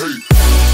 Hey.